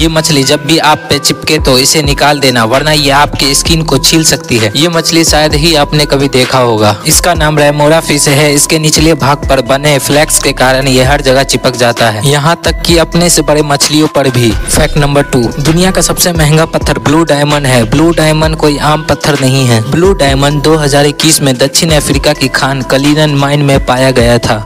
ये मछली जब भी आप पे चिपके तो इसे निकाल देना, वरना ये आपकी स्किन को छील सकती है। ये मछली शायद ही आपने कभी देखा होगा। इसका नाम रेमोरा फिश है। इसके निचले भाग पर बने फ्लैक्स के कारण ये हर जगह चिपक जाता है, यहाँ तक कि अपने से बड़े मछलियों पर भी। फैक्ट नंबर 2, दुनिया का सबसे महंगा पत्थर ब्लू डायमंड है। ब्लू डायमंड कोई आम पत्थर नहीं है। ब्लू डायमंड 2021 में दक्षिण अफ्रीका की खान कलिनन माइन में पाया गया था।